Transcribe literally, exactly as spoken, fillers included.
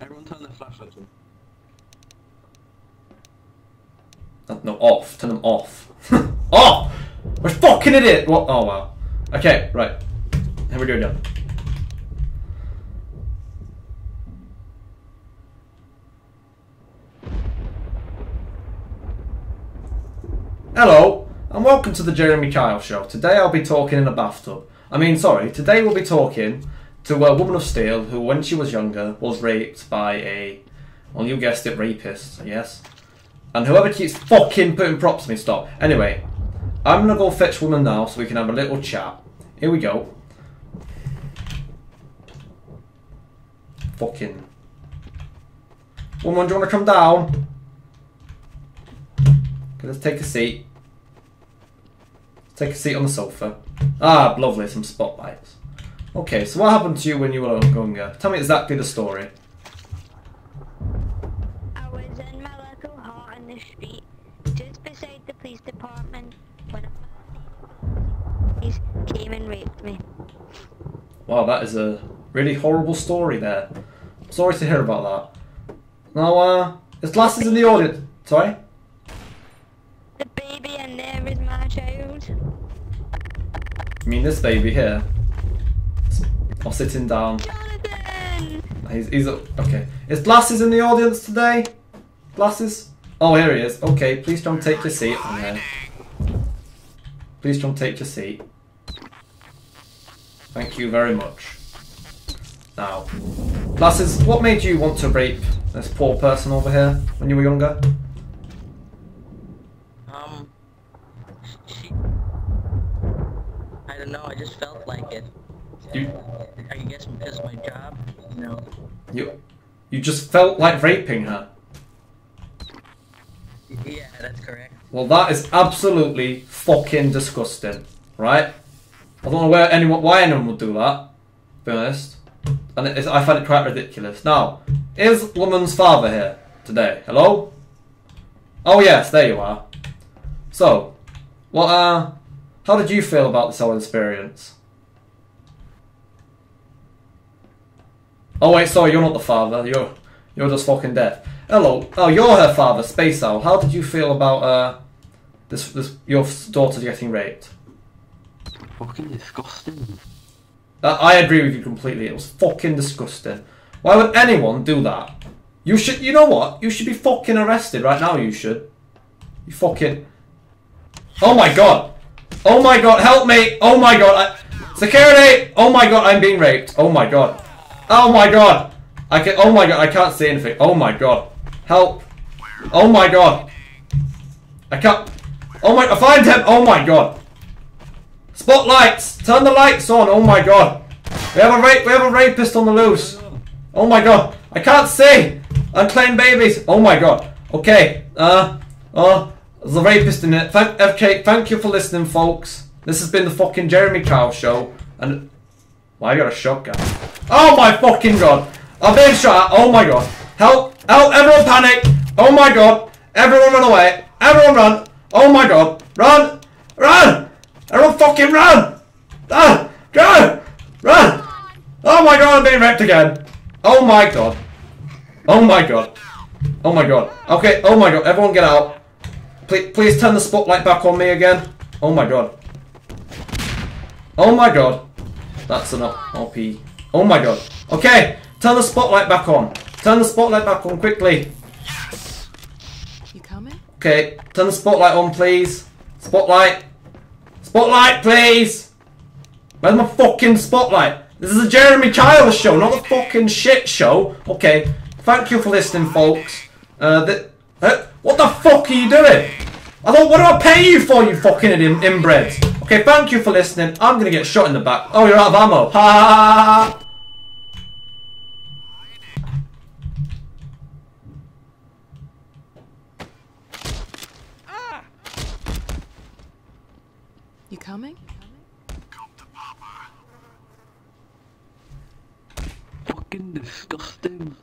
Everyone turn their flashlights on. No, no, off. Turn them off. Off! We're fucking idiot! What? Oh, wow. Okay, right. How we doing now? Hello, and welcome to the Jeremy Kyle Show. Today I'll be talking in a bathtub. I mean, sorry, today we'll be talking to a woman of steel who, when she was younger, was raped by a, well, you guessed it, rapist, yes? And whoever keeps fucking putting props on me, stop. Anyway, I'm gonna go fetch woman now so we can have a little chat. Here we go. Fucking. Woman, do you wanna come down? Okay, let's take a seat. Take a seat on the sofa. Ah, lovely, some spotlights. Okay, so what happened to you when you were younger? Tell me exactly the story. I was in my local hall on the street, just beside the police department, when a police came and raped me. Wow, that is a really horrible story there. I'm sorry to hear about that. Now, uh, there's glasses in the audience. Sorry? The baby in there is my child. You mean this baby here? Or sitting down. Jonathan! He's, he's okay. Is Glasses in the audience today? Glasses? Oh, here he is. Okay, please don't take your seat. Okay. Please don't take your seat. Thank you very much. Now, Glasses, what made you want to rape this poor person over here when you were younger? Um, she, I don't know, I just felt like it. You, I guess because of my job, you know. You, you just felt like raping her? Yeah, that's correct. Well, that is absolutely fucking disgusting, right? I don't know where anyone, why anyone would do that, to be honest. And it, I find it quite ridiculous. Now, is woman's father here today? Hello? Oh yes, there you are. So, what, uh, how did you feel about this whole experience? Oh wait, sorry, you're not the father, you're you're just fucking dead. Hello, oh, you're her father, Space Owl. How did you feel about uh this this your daughter getting raped? Fucking disgusting. Uh, I agree with you completely, it was fucking disgusting. Why would anyone do that? You should, you know what? You should be fucking arrested right now, you should. You fucking... Oh my god! Oh my god, help me! Oh my god! I... Security! Oh my god, I'm being raped. Oh my god. Oh my god! I can. Oh my god! I can't see anything. Oh my god! Help! Oh my god! I can't. Oh my! Find him! Oh my god! Spotlights! Turn the lights on! Oh my god! We have a rape. We have a rapist on the loose. Oh my god! I can't see. Unclaimed babies. Oh my god! Okay. Uh. Uh. There's a rapist in it. Thank. Okay. Thank you for listening, folks. This has been the fucking Jeremy Kyle Show. And. Well, I got a shotgun. Oh my fucking god! I'm being shot at. Oh my god! Help! Help! Everyone panic! Oh my god! Everyone run away! Everyone run! Oh my god! Run! Run! Everyone fucking run! Run! Go! Run! Oh my god! I'm being raped again! Oh my god! Oh my god! Oh my god! Okay! Oh my god! Everyone get out! Please, please turn the spotlight back on me again! Oh my god! Oh my god! That's an O P. Oh my god. Okay, turn the spotlight back on. Turn the spotlight back on quickly. Yes. You coming? Okay, turn the spotlight on, please. Spotlight. Spotlight, please. Where's my fucking spotlight? This is a Jeremy Kyle Show, not a fucking shit show. Okay, thank you for listening, folks. Uh, th uh what the fuck are you doing? I thought, what do I pay you for, you fucking in inbreds? Okay, thank you for listening. I'm gonna get shot in the back. Oh, you're out of ammo. Ha ha ha ha ha. You coming? Come to Papa. Fucking disgusting.